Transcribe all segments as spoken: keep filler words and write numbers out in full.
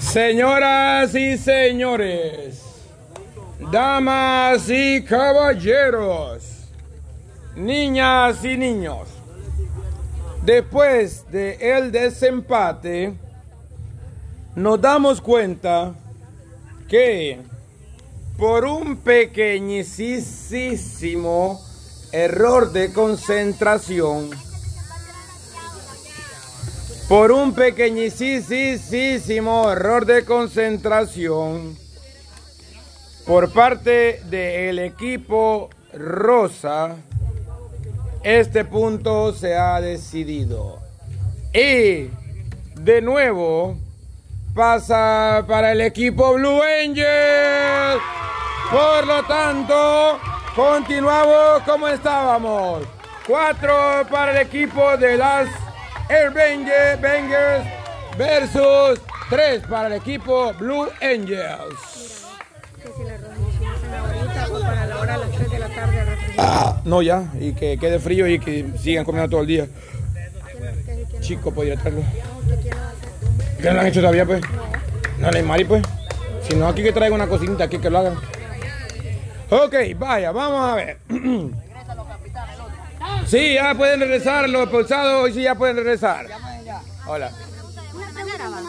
Señoras y señores, damas y caballeros, niñas y niños, después del desempate nos damos cuenta que por un pequeñísimo error de concentración, por un pequeñísimo error de concentración por parte del equipo rosa, este punto se ha decidido. Y de nuevo pasa para el equipo Blue Angels. Por lo tanto, continuamos como estábamos. Cuatro para el equipo de las Airbangers versus tres para el equipo Blue Angels. Que si la reunión es ahorita o para la hora a las tres de la tarde. Ah, no, ya, y que quede frío y que sigan comiendo todo el día. Chico, podría traerlo. ¿Qué no han hecho todavía, pues? No, no, Mari, pues. Si no, aquí que traiga una cocinita, aquí que lo hagan. Ok, vaya, vamos a ver. Sí, ya pueden regresar los expulsados, hoy sí ya pueden regresar. Hola.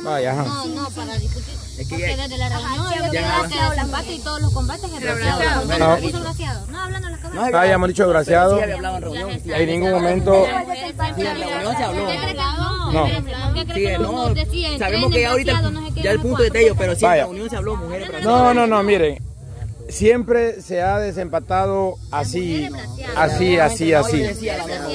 Vaya, ajá. No, no, para discutir. Porque desde la reunión ya quedó el empate y todos los combates es desgraciado. No, no, hizo desgraciado. No, hablando las cámaras. Ah, ya hemos dicho desgraciado. En ningún momento. No. Sí, no. Sabemos que ahorita ya el punto es de ellos, pero sí en la reunión se habló mujeres. No, no, no, miren. Siempre se ha desempatado así, así, así, así.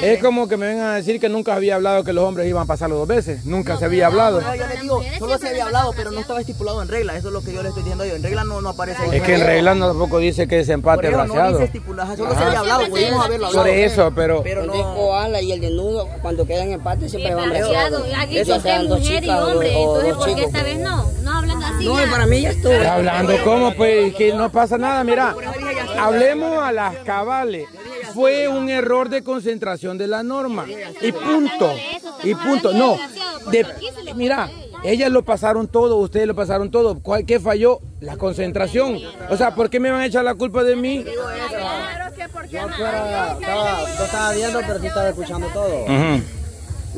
Es como que me vengan a decir que nunca había hablado que los hombres iban a pasarlo dos veces. Nunca se había hablado. No, yo les digo, solo se había hablado, pero no estaba estipulado en regla. Eso es lo que yo le estoy diciendo yo. En regla no, no aparece. Es que en regla no, tampoco dice que desempate desgraciado. No dice estipulado, solo se había hablado. Pudimos haberlo hablado. Por eso, pero... el de Koala y el de Nudo, cuando quedan empate, siempre van desgraciados. Aquí dicen mujer y hombre, entonces ¿por qué esta vez no? No hablan así. No, para mí ya estuvo. Hablando como, pues, que no pasa nada. Nada, mira, hablemos a las cabales. Fue un error de concentración de la norma. Y punto. Y punto. No. De, mira, ellas lo pasaron todo, ustedes lo pasaron todo. ¿Qué falló? La concentración. O sea, ¿por qué me van a echar la culpa de mí? Yo estaba viendo, pero sí estaba escuchando todo. Uh-huh.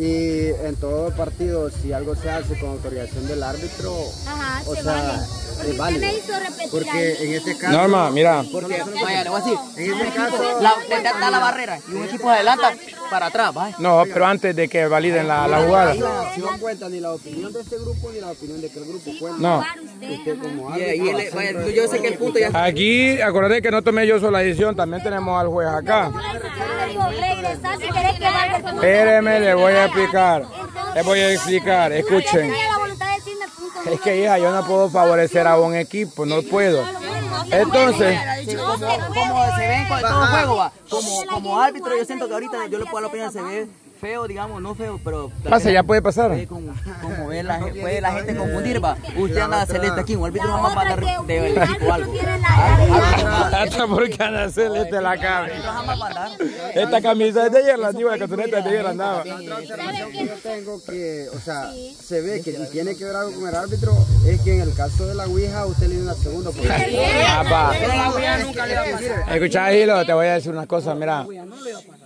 Y en todo partido, si algo se hace con autorización del árbitro, ajá, o se sea, vale. Porque es válido. Me hizo porque en este caso... Norma, mira. Porque, vaya, le voy a decir, en este caso... La, da, da la barrera y un equipo adelanta para atrás, ¿vale? No, pero antes de que validen la, la jugada. No, la acción cuenta ni la opinión de este grupo ni la opinión de aquel grupo cuenta. No. Usted como árbitro, yeah, y él, vaya, yo sé que el punto ya... Aquí, acuérdate que no tomé yo solo la decisión, también tenemos al juez acá. Espéreme, le voy a explicar. Les voy a explicar, escuchen. Es que, hija, yo no puedo favorecer a un equipo, no puedo. Entonces, como se ve en todo juego, va. Como, como árbitro, yo siento que ahorita yo le puedo dar la opinión, se ve feo, digamos, no feo, pero... Pasa, ya puede pasar. Como ve la, puede la gente confundir, va. Usted anda celeste aquí, un árbitro jamás va a dar de equipo algo. Hasta porque anda celeste la cabeza. Esta camisa es de ayer, la antigua, la cotoneta es de ayer, andaba. Otra observación que yo tengo que, o sea, se ve que tiene que ver algo con el árbitro, es que en el caso de la Ouija, usted le dio una segunda oportunidad. Papá, escuchá, Gilo, te voy a decir una cosa, mira.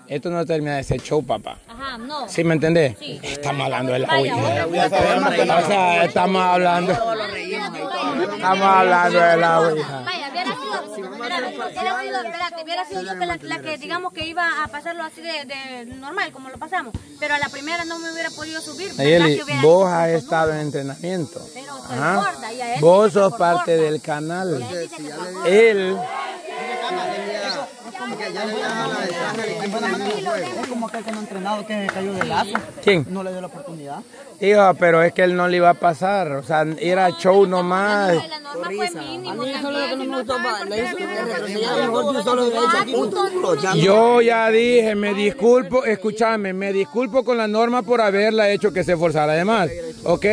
Esto no termina de ese show, papá. Ajá, no. ¿Sí me entendés? Sí. Estamos hablando de la Ouija. O sea, estamos hablando... Estamos hablando de la Ouija. Vaya, hubiera sido... Espérate, hubiera sido yo que la, la que, digamos, que iba a pasarlo así de, de normal, como lo pasamos. Pero a la primera no me hubiera podido subir. Nayeli, vos has estado en entrenamiento. Pero soy gorda y a él... Vos sos parte del canal. Él... Es como aquel que no ha entrenado, que cayó de lazo. ¿Quién? No le dio la oportunidad. Hijo, pero es que él no le iba a pasar. O sea, era show nomás. La norma fue mínimo. Yo ya dije, me disculpo, escúchame, me disculpo con la norma por haberla hecho que se forzara además. ¿Ok?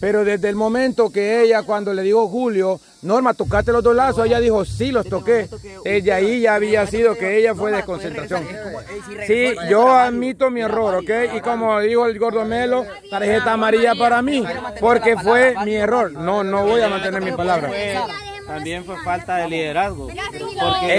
Pero desde el momento que ella, cuando le dijo Julio, Norma, tocaste los dos lazos, ella dijo, sí, los toqué. Desde ahí ya había sido que ella fue de concentración. Sí, yo admito mi error, ¿ok? Y como dijo el Gordo Melo, tarjeta amarilla para mí, porque fue mi error. No, no voy a mantener mi palabra. También fue falta de liderazgo, porque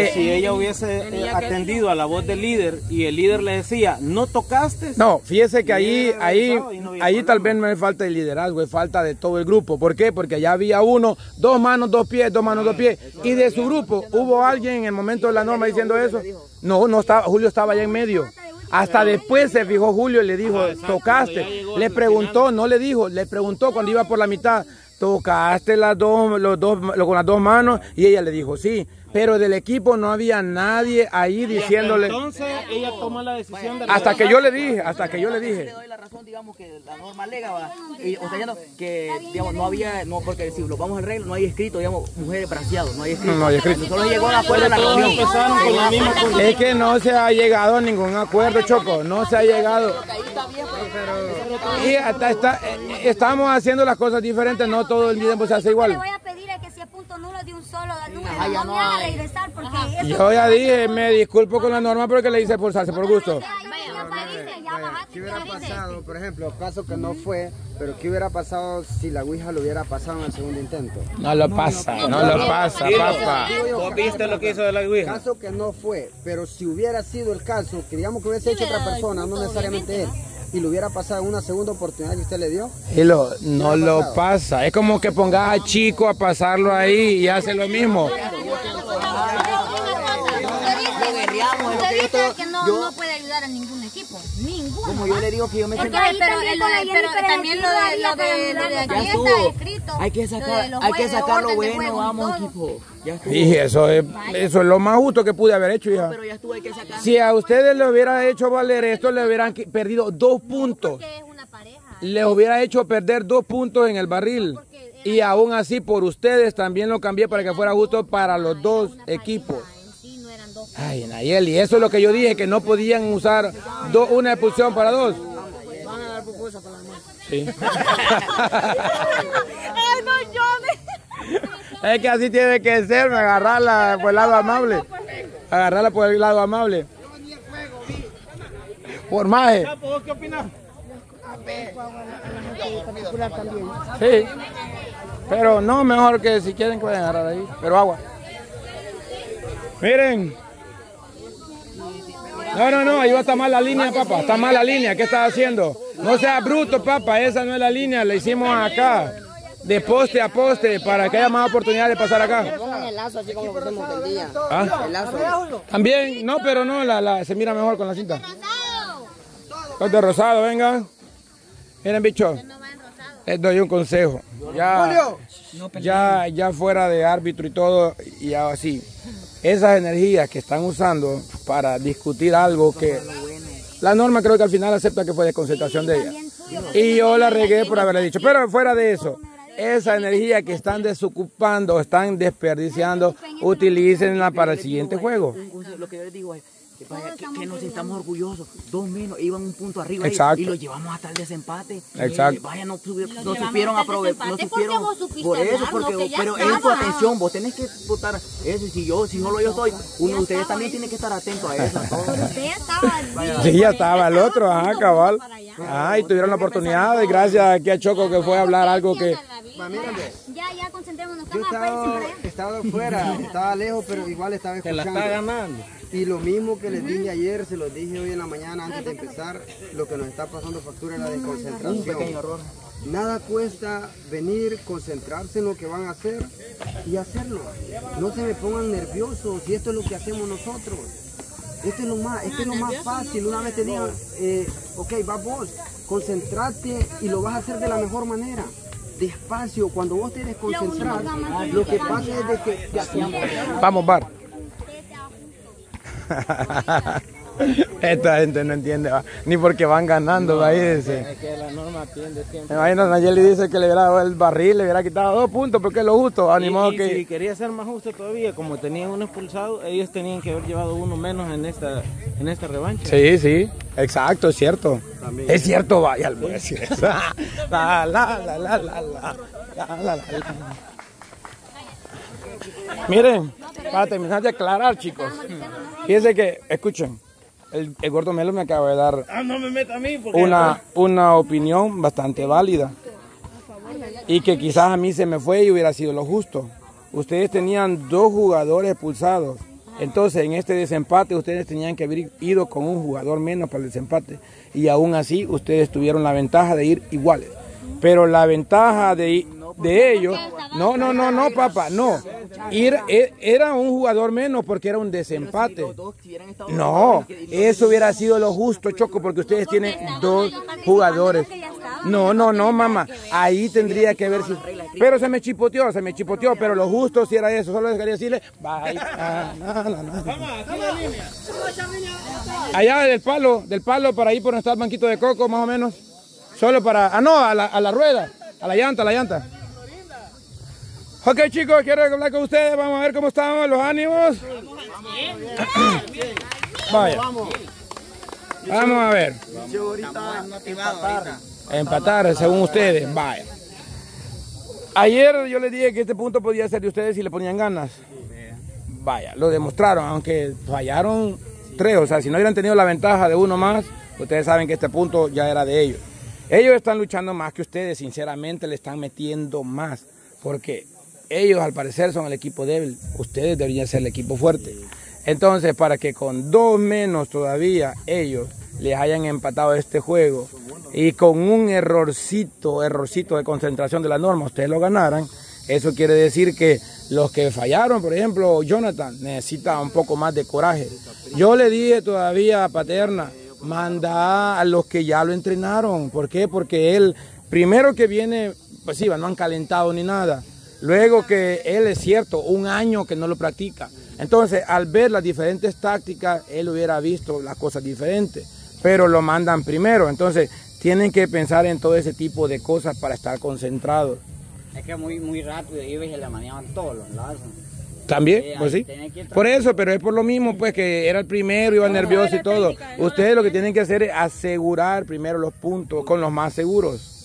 eh, si ella hubiese atendido a la voz del líder y el líder le decía, no tocaste. No, fíjese que ahí, ahí, no ahí tal vez no es falta de liderazgo, es falta de todo el grupo. ¿Por qué? Porque allá había uno, dos manos, dos pies, dos manos, dos pies. Y de su grupo, ¿hubo alguien en el momento de la Norma diciendo eso? No, no estaba, Julio estaba allá en medio. Hasta después se fijó Julio y le dijo, tocaste. Le preguntó, no le dijo, le preguntó cuando iba por la mitad. Tocaste las dos, los dos, con las dos manos, y ella le dijo sí, pero del equipo no había nadie ahí diciéndole. Entonces ella toma la decisión de hasta que yo le dije, hasta que yo le dije. Le doy la razón, digamos que la Norma alega que digamos no había, no porque decirlo, vamos al reglo, no hay escrito, digamos mujeres braceados, no hay escrito. No hay escrito. Solo llegó a acuerdo en la reunión. Es que no se ha llegado a ningún acuerdo, Choco, no se ha llegado. Y hasta está, estamos haciendo las cosas diferentes, no todo el tiempo se hace igual. Yo le voy a pedir que si apunto nulo de un solo número, no me haga regresar porque... Yo ya dije, me disculpo con la Norma porque le hice esforzarse por gusto. ¿Qué hubiera pasado, por ejemplo, caso que no fue, pero qué hubiera pasado si la Ouija lo hubiera pasado en el segundo intento? No lo pasa, no lo pasa, papá. ¿Vos viste lo que hizo de la Ouija? Caso que no fue, pero si hubiera sido el caso, que digamos que hubiese hecho otra persona, no necesariamente él, y le hubiera pasado una segunda oportunidad que usted le dio. Y lo, no lo pasa. Es como que pongas a Chico a pasarlo ahí y hace lo mismo. Que no, yo, no puede ayudar a ningún equipo, ninguno. Como yo le digo que yo me porque siento... Porque pero, el, el, pero también lo de, lo de, lo de aquí está escrito. Hay que sacar lo, hay que sacar lo bueno, juego, vamos todo. Equipo. Y eso es, eso es lo más justo que pude haber hecho, hija. Pero ya estuve, hay que sacar. Si a ustedes le hubiera hecho valer esto, le hubieran perdido dos puntos. No, es una pareja, ¿eh? Les hubiera hecho perder dos puntos en el barril. No, y aún así por ustedes también lo cambié para que fuera justo para los dos equipos. Ay, Nayeli, eso es lo que yo dije, que no podían usar do, una expulsión para dos. Van a dar pupusas para las manos. Sí. Es que así tiene que ser, agarrarla por el lado amable. Agarrarla por el lado amable. Por maje. ¿Qué opinas? Sí. Pero no, mejor que si quieren que vayan a agarrar ahí. Pero agua. Miren. No, no, no, ahí va a estar mal la línea, papá. Está mal la línea. ¿Qué estás haciendo? No seas bruto, papá. Esa no es la línea. La hicimos acá. De poste a poste para que haya más oportunidad de pasar acá. Pongan el lazo así como hacemos el día. El lazo. También, no, pero no, la, la, se mira mejor con la cinta. Con de rosado, venga. Miren, bicho. Les doy un consejo. Ya, ya, ya fuera de árbitro y todo, y así. Esas energías que están usando para discutir algo que la Norma creo que al final acepta que fue desconcentración de ella. Y yo la regué por haberle dicho. Pero fuera de eso, esa energía que están desocupando, están desperdiciando, utilícenla para el siguiente juego. Lo que yo les digo es que, que, que nos estamos orgullosos. Dos menos, iban un punto arriba y, y lo llevamos hasta el desempate. Exacto. Eh, vaya, no, no, no supieron aprovechar. No supieron por eso, porque, porque pero es tu atención. Vos tenés que votar eso. Y si yo, si no lo yo estoy, uno, ustedes también tienen que estar atentos a eso. Sí, ya estaba el otro, ajá, cabal. Ah, y tuvieron la oportunidad. Y gracias aquí a Choco que fue a hablar algo que. Ya, ya, concentrémonos. Estaba fuera, estaba lejos, pero igual estaba escuchando. Se la está ganando. Y lo mismo que les dije ayer, se los dije hoy en la mañana antes de empezar, lo que nos está pasando factura es la desconcentración. Nada cuesta venir, concentrarse en lo que van a hacer y hacerlo. No se me pongan nerviosos, y esto es lo que hacemos nosotros. Esto es lo más, esto es lo más fácil, una vez te digan, eh, ok, va vos, concentrate y lo vas a hacer de la mejor manera. Despacio, cuando vos te desconcentras, lo que pasa es de que... Vamos, Bar. Esta gente no entiende, va. Ni porque van ganando, no, ahí dice. Es que la norma tiende siempre. Imagínate, Nayeli dice que le hubiera dado el barril, le hubiera quitado dos puntos, porque es lo justo. Y, y que... si quería ser más justo todavía, como tenían uno expulsado, ellos tenían que haber llevado uno menos en esta, en esta revancha. Sí, sí, exacto, es cierto. También. Es cierto, vaya, al sí. La, la, la, la, la, la, la, la, la. Miren, para terminar de aclarar, chicos, fíjense que, escuchen, el, el Gordo Melo me acaba de dar ah, no me meta a mí porque... una, una opinión bastante válida y que quizás a mí se me fue y hubiera sido lo justo. Ustedes tenían dos jugadores expulsados, entonces en este desempate ustedes tenían que haber ido con un jugador menos para el desempate y aún así ustedes tuvieron la ventaja de ir iguales. Pero la ventaja de, de ellos, no, no, no, no, papá, no. Ir, er, era un jugador menos porque era un desempate. No, eso hubiera sido lo justo, Choco, porque ustedes tienen dos jugadores. No, no, no, mamá, ahí tendría que haber sido. Pero se me chipoteó, se me chipoteó, pero lo justo si era eso. Solo quería decirle, bye. Allá del palo, del palo para ir por donde está el banquito de coco, más o menos. Solo para... Ah, no, a la, a la rueda, a la llanta, a la llanta. Ok, chicos, quiero hablar con ustedes. Vamos a ver cómo estamos, los ánimos. Vaya. Vamos a ver. Empatar, según ustedes. Vaya. Ayer yo les dije que este punto podía ser de ustedes si le ponían ganas. Vaya, lo demostraron, aunque fallaron tres. O sea, si no hubieran tenido la ventaja de uno más, ustedes saben que este punto ya era de ellos. Ellos están luchando más que ustedes, sinceramente le están metiendo más, porque ellos al parecer son el equipo débil, ustedes deberían ser el equipo fuerte. Entonces, para que con dos menos todavía ellos les hayan empatado este juego y con un errorcito, errorcito de concentración de la norma, ustedes lo ganaran, eso quiere decir que los que fallaron, por ejemplo, Jonathan, necesita un poco más de coraje. Yo le dije todavía a Paterna, manda a los que ya lo entrenaron. ¿Por qué? Porque él, primero que viene, pues sí, no han calentado ni nada. Luego que él, es cierto, un año que no lo practica. Entonces, al ver las diferentes tácticas, él hubiera visto las cosas diferentes. Pero lo mandan primero. Entonces, tienen que pensar en todo ese tipo de cosas para estar concentrados. Es que muy, muy rápido, y se la manejaban todos los lados. También, pues sí. Por eso, pero es por lo mismo, pues, que era el primero, iba nervioso y todo. Ustedes lo que tienen que hacer es asegurar primero los puntos con los más seguros.